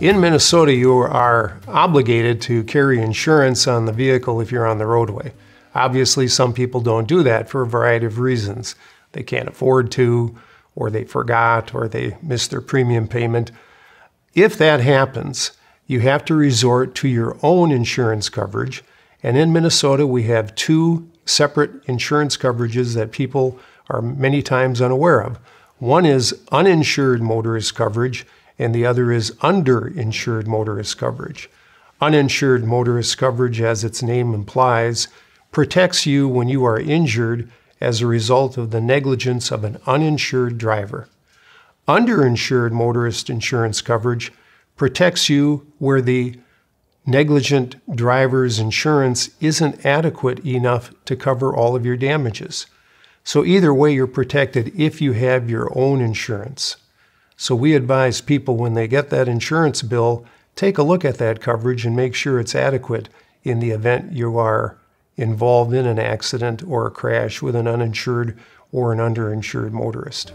In Minnesota, you are obligated to carry insurance on the vehicle if you're on the roadway. Obviously, some people don't do that for a variety of reasons. They can't afford to, or they forgot, or they missed their premium payment. If that happens, you have to resort to your own insurance coverage. And in Minnesota, we have two separate insurance coverages that people are many times unaware of. One is uninsured motorist coverage, and the other is underinsured motorist coverage. Uninsured motorist coverage, as its name implies, protects you when you are injured as a result of the negligence of an uninsured driver. Underinsured motorist insurance coverage protects you where the negligent driver's insurance isn't adequate enough to cover all of your damages. So either way, you're protected if you have your own insurance. So we advise people when they get that insurance bill, take a look at that coverage and make sure it's adequate in the event you are involved in an accident or a crash with an uninsured or an underinsured motorist.